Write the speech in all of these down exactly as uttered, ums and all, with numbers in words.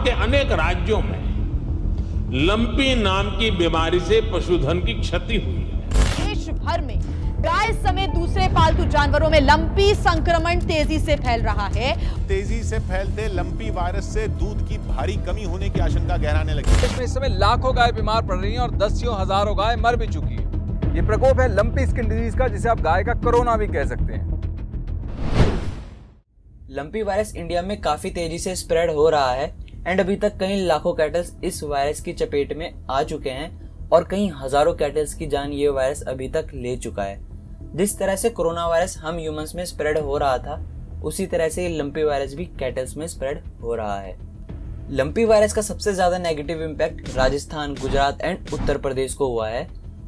भारत के अनेक राज्यों में लंपी नाम की बीमारी से पशुधन की क्षति हुई है। देश भर में गाय समेत दूसरे पालतू जानवरों में लंपी संक्रमण तेजी से फैल रहा है। तेजी से फैलते लंपी वायरस से दूध की भारी कमी होने की आशंका गहराने लगी। इसमें इस समय लाखों गाय बीमार पड़ रही हैं और दसियों हजारों गाय मर भी चुकी है। ये प्रकोप है लंपी स्किन डिजीज का, जिसे आप गाय का कोरोना भी कह सकते हैं। लंपी वायरस इंडिया में काफी तेजी से स्प्रेड हो रहा है एंड अभी तक कई लाखों कैटल्स इस वायरस की चपेट में आ चुके हैं और कई हजारों कैटल्स की जान ये वायरस अभी तक ले चुका है। जिस तरह से कोरोना वायरस हम ह्यूमंस में स्प्रेड हो रहा था, उसी तरह से लंपी वायरस भी कैटल्स में स्प्रेड हो रहा है। लंपी वायरस का सबसे ज्यादा negative impact Rajasthan, Gujarat and Uttar Pradesh को हुआ है।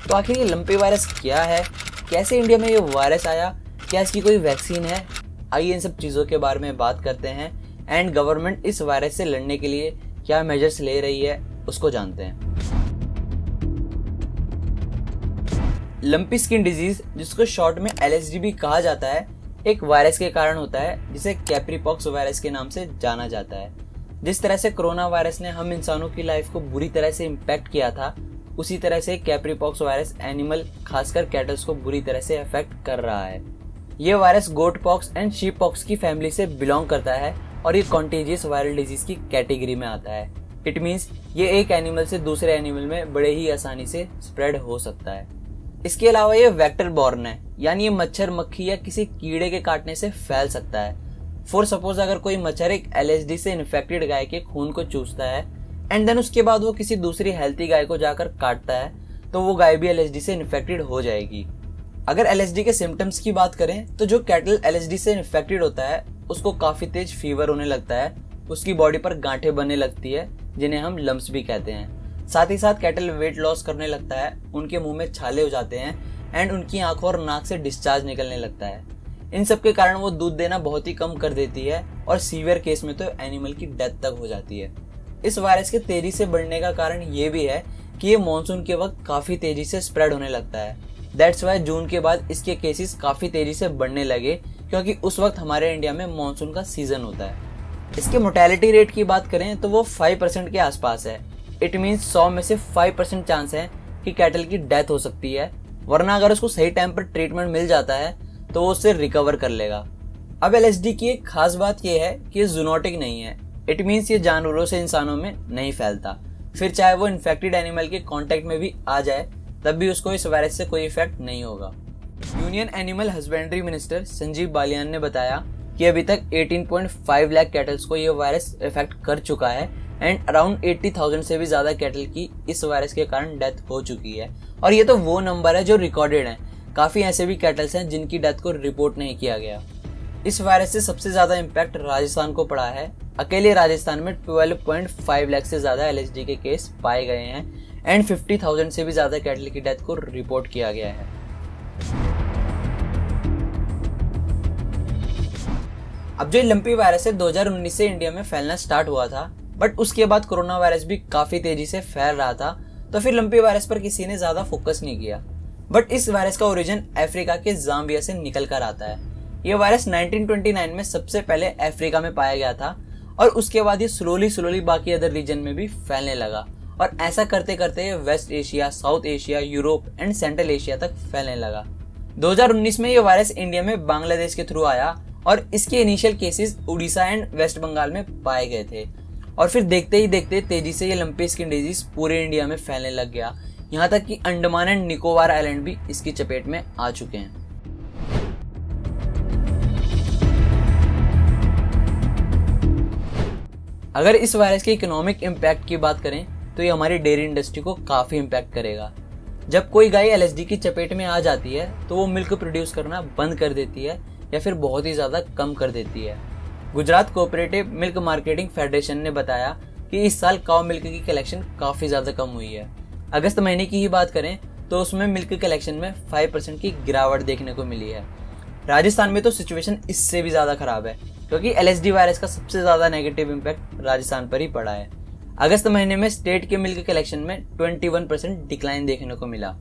तो आखिर ये लंपी वायरस क्या है, कैसे इंडिया में ये वायरस आया, क्या इसकी कोई वैक्सीन है? आइए इन सब चीज़ों के बारे में बात करते हैं एंड गवर्नमेंट इस वायरस से लड़ने के लिए क्या मेजर्स ले रही है उसको जानते हैं। लंपी स्किन डिजीज, जिसको शॉर्ट में एल एस डी भी कहा जाता है, एक वायरस के कारण होता है जिसे कैप्रीपॉक्स वायरस के नाम से जाना जाता है। जिस तरह से कोरोना वायरस ने हम इंसानों की लाइफ को बुरी तरह से इम्पैक्ट किया था, उसी तरह से कैप्रीपॉक्स वायरस एनिमल खासकर कैटल्स को बुरी तरह से अफेक्ट कर रहा है। ये virus goat pox and sheep pox की फैमिली से बिलोंग करता है और ये कॉन्टेजियस वायरल डिजीज की कैटेगरी में आता है। इट मींस ये एक एनिमल से दूसरे एनिमल में बड़े ही आसानी से स्प्रेड हो सकता है। इसके अलावा ये वेक्टर बॉर्न है, यानी ये मच्छर, मक्खी या किसी कीड़े के काटने से फैल सकता है। फॉर सपोज, अगर कोई मच्छर एक एल एस डी से इन्फेक्टेड गाय के खून को चूसता है एंड देन उसके बाद वो किसी दूसरी हेल्थी गाय को जाकर काटता है, तो वो गाय भी एल एस डी से इन्फेक्टेड हो जाएगी। अगर एल एस डी के सिम्टम्स की बात करें तो जो कैटल एल एस डी से इन्फेक्टेड होता है उसको काफ़ी तेज फीवर होने लगता है, उसकी बॉडी पर गांठें बनने लगती है जिन्हें हम लम्प्स भी कहते हैं। साथ ही साथ कैटल वेट लॉस करने लगता है, उनके मुंह में छाले हो जाते हैं एंड उनकी आंखों और नाक से डिस्चार्ज निकलने लगता है। इन सब के कारण वो दूध देना बहुत ही कम कर देती है और सीवियर केस में तो एनिमल की डेथ तक हो जाती है। इस वायरस के तेजी से बढ़ने का कारण ये भी है कि ये मानसून के वक्त काफ़ी तेजी से स्प्रेड होने लगता है। दैट्स वाई जून के बाद इसके केसेस काफ़ी तेज़ी से बढ़ने लगे, क्योंकि उस वक्त हमारे इंडिया में मानसून का सीज़न होता है। इसके मोर्टेलिटी रेट की बात करें तो वो पाँच परसेंट के आसपास है। इट मीन्स सौ में से पाँच परसेंट चांस है कि कैटल की डेथ हो सकती है, वरना अगर उसको सही टाइम पर ट्रीटमेंट मिल जाता है तो वो उससे रिकवर कर लेगा। अब एल एस डी की एक खास बात यह है कि ये जूनोटिक नहीं है। इट मीन्स ये जानवरों से इंसानों में नहीं फैलता, फिर चाहे वो इन्फेक्टेड एनिमल के कॉन्टेक्ट में भी आ जाए तब भी उसको इस वायरस से कोई इफेक्ट नहीं होगा। Union animal husbandry minister Sanjeev Balyan ने बताया कि अभी तक अठारह पॉइंट पाँच लाख कैटल्स को यह वायरस इफेक्ट कर चुका है एंड अराउंड अस्सी हज़ार से भी ज़्यादा कैटल की इस वायरस के कारण डेथ हो चुकी है। और ये तो वो नंबर है जो रिकॉर्डेड है, काफ़ी ऐसे भी कैटल्स हैं जिनकी डेथ को रिपोर्ट नहीं किया गया। इस वायरस से सबसे ज़्यादा इम्पैक्ट राजस्थान को पड़ा है। अकेले राजस्थान में बारह पॉइंट पाँच लाख से ज़्यादा एल एस डी के केस पाए गए हैं एंड पचास हज़ार से भी ज़्यादा कैटल की डेथ को रिपोर्ट किया गया है। अब जो लंपी वायरस है दो हज़ार उन्नीस से इंडिया में फैलना स्टार्ट हुआ था, बट उसके बाद कोरोना वायरस भी काफ़ी तेजी से फैल रहा था, तो फिर लंपी वायरस पर किसी ने ज़्यादा फोकस नहीं किया। बट इस वायरस का ओरिजिन अफ्रीका के जाम्बिया से निकल कर आता है। यह वायरस नाइनटीन ट्वेंटी नाइन में सबसे पहले अफ्रीका में पाया गया था और उसके बाद ये स्लोली स्लोली बाकी अदर रीजन में भी फैलने लगा और ऐसा करते करते west Asia, south Asia, Europe and central Asia तक फैलने लगा। दो हज़ार उन्नीस में यह वायरस इंडिया में बांग्लादेश के थ्रू आया और इसके initial cases Orissa and waste Bengal में पाए गए थे और फिर देखते ही देखते तेजी से ये लंपी स्किन डिजीज पूरे इंडिया में फैलने लग गया, यहाँ तक कि अंडमान एंड निकोबार आइलैंड भी इसकी चपेट में आ चुके हैं। अगर इस वायरस के इकोनॉमिक इम्पैक्ट की बात करें तो ये हमारी डेयरी इंडस्ट्री को काफ़ी इम्पैक्ट करेगा। जब कोई गाय एल एस डी की चपेट में आ जाती है तो वो मिल्क प्रोड्यूस करना बंद कर देती है या फिर बहुत ही ज़्यादा कम कर देती है। Gujarat cooperative milk marketing federation ने बताया कि इस साल काउ मिल्क की कलेक्शन काफ़ी ज़्यादा कम हुई है। अगस्त महीने की ही बात करें तो उसमें मिल्क कलेक्शन में फाइव परसेंट की गिरावट देखने को मिली है। राजस्थान में तो सिचुएशन इससे भी ज़्यादा ख़राब है, क्योंकि एल एस डी वायरस का सबसे ज़्यादा नेगेटिव इम्पैक्ट राजस्थान पर ही पड़ा है। अगस्त महीने में स्टेट के मिल्क कलेक्शन में इक्कीस परसेंट डिक्लाइन देखने को मिला।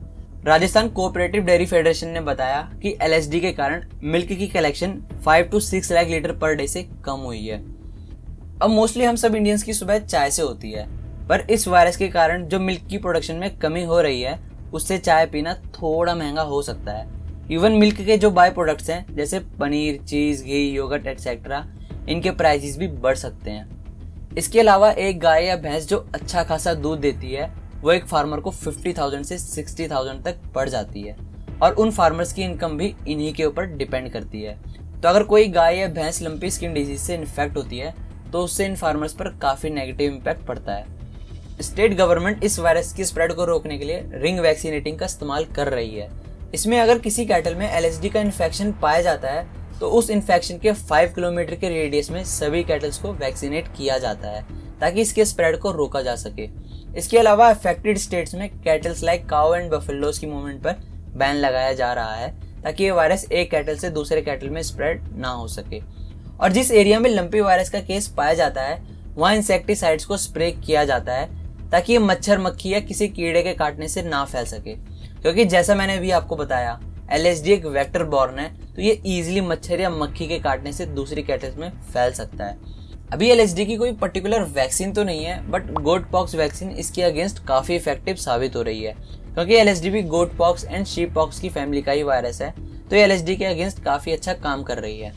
राजस्थान कोऑपरेटिव डेयरी फेडरेशन ने बताया कि एल एस डी के कारण मिल्क की कलेक्शन पाँच टू छह लाख लीटर पर डे से कम हुई है। अब मोस्टली हम सब इंडियंस की सुबह चाय से होती है, पर इस वायरस के कारण जो मिल्क की प्रोडक्शन में कमी हो रही है उससे चाय पीना थोड़ा महंगा हो सकता है। इवन मिल्क के जो बाय प्रोडक्ट्स हैं जैसे पनीर, चीज़, घी, योगर्ट एक्सेट्रा, इनके प्राइसेस भी बढ़ सकते हैं। इसके अलावा एक गाय या भैंस जो अच्छा खासा दूध देती है वो एक फार्मर को पचास हज़ार से साठ हज़ार तक पड़ जाती है और उन फार्मर्स की इनकम भी इन्हीं के ऊपर डिपेंड करती है। तो अगर कोई गाय या भैंस लंपी स्किन डिजीज से इन्फेक्ट होती है तो उससे इन फार्मर्स पर काफ़ी नेगेटिव इम्पैक्ट पड़ता है। स्टेट गवर्नमेंट इस वायरस की स्प्रेड को रोकने के लिए रिंग वैक्सीनेटिंग का इस्तेमाल कर रही है। इसमें अगर किसी कैटल में एलएसडी का इन्फेक्शन पाया जाता है तो उस इन्फेक्शन के पाँच किलोमीटर के रेडियस में सभी कैटल्स को वैक्सीनेट किया जाता है ताकि इसके स्प्रेड को रोका जा सके। इसके अलावा अफेक्टेड स्टेट्स में cattles like cow and buffaloes की मूवमेंट पर बैन लगाया जा रहा है ताकि ये वायरस एक कैटल से दूसरे कैटल में स्प्रेड ना हो सके। और जिस एरिया में लंपी वायरस का केस पाया जाता है वहाँ इंसेक्टिसाइड्स को स्प्रे किया जाता है ताकि ये मच्छर, मक्खी या किसी कीड़े के काटने से ना फैल सके, क्योंकि जैसा मैंने भी आपको बताया एलएसडी एक वेक्टर बॉर्न है तो ये इजीली मच्छर या मक्खी के काटने से दूसरी कैटल्स में फैल सकता है। अभी एलएसडी की कोई पर्टिकुलर वैक्सीन तो नहीं है, बट गोट पॉक्स वैक्सीन इसके अगेंस्ट काफ़ी इफेक्टिव साबित हो रही है, क्योंकि एलएसडी भी goat pox and sheep pox की फैमिली का ही वायरस है तो ये एलएसडी के अगेंस्ट काफ़ी अच्छा काम कर रही है।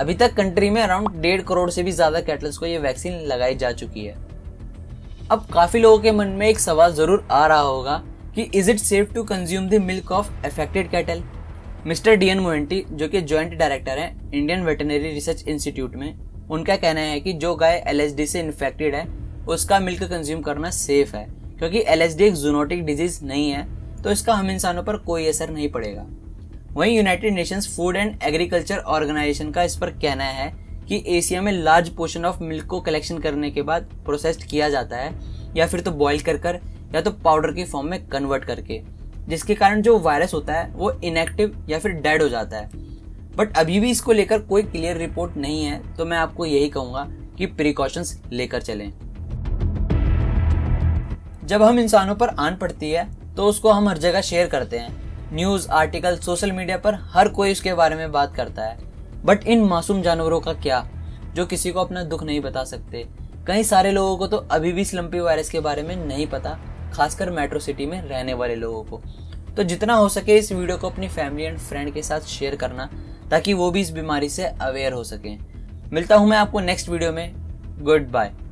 अभी तक कंट्री में अराउंड डेढ़ करोड़ से भी ज़्यादा कैटल्स को ये वैक्सीन लगाई जा चुकी है। अब काफ़ी लोगों के मन में एक सवाल ज़रूर आ रहा होगा कि is it safe to consume the milk of affected cattle. Mister D N Monty जो कि जॉइंट डायरेक्टर हैं इंडियन वेटरनरी रिसर्च इंस्टीट्यूट में, उनका कहना है कि जो गाय एलएसडी से इन्फेक्टेड है उसका मिल्क कंज्यूम करना सेफ है, क्योंकि एलएसडी एक जूनोटिक डिजीज नहीं है तो इसका हम इंसानों पर कोई असर नहीं पड़ेगा। वहीं United Nations food and agriculture organisation का इस पर कहना है कि एशिया में लार्ज पोर्शन ऑफ मिल्क को कलेक्शन करने के बाद प्रोसेस्ड किया जाता है या फिर तो बॉयल कर कर या तो पाउडर की फॉर्म में कन्वर्ट करके, जिसके कारण जो वायरस होता है वो इनएक्टिव या फिर डेड हो जाता है। बट अभी भी इसको लेकर कोई क्लियर रिपोर्ट नहीं है तो मैं आपको यही कहूँगा कि प्रिकॉशंस लेकर चलें। जब हम इंसानों पर आन पड़ती है तो उसको हम हर जगह शेयर करते हैं, न्यूज़ आर्टिकल, सोशल मीडिया पर हर कोई उसके बारे में बात करता है, बट इन मासूम जानवरों का क्या जो किसी को अपना दुख नहीं बता सकते। कई सारे लोगों को तो अभी भी लंपी वायरस के बारे में नहीं पता, खासकर मेट्रो सिटी में रहने वाले लोगों को। तो जितना हो सके इस वीडियो को अपनी फैमिली एंड फ्रेंड के साथ शेयर करना ताकि वो भी इस बीमारी से अवेयर हो सकें। मिलता हूँ मैं आपको नेक्स्ट वीडियो में। Good bye.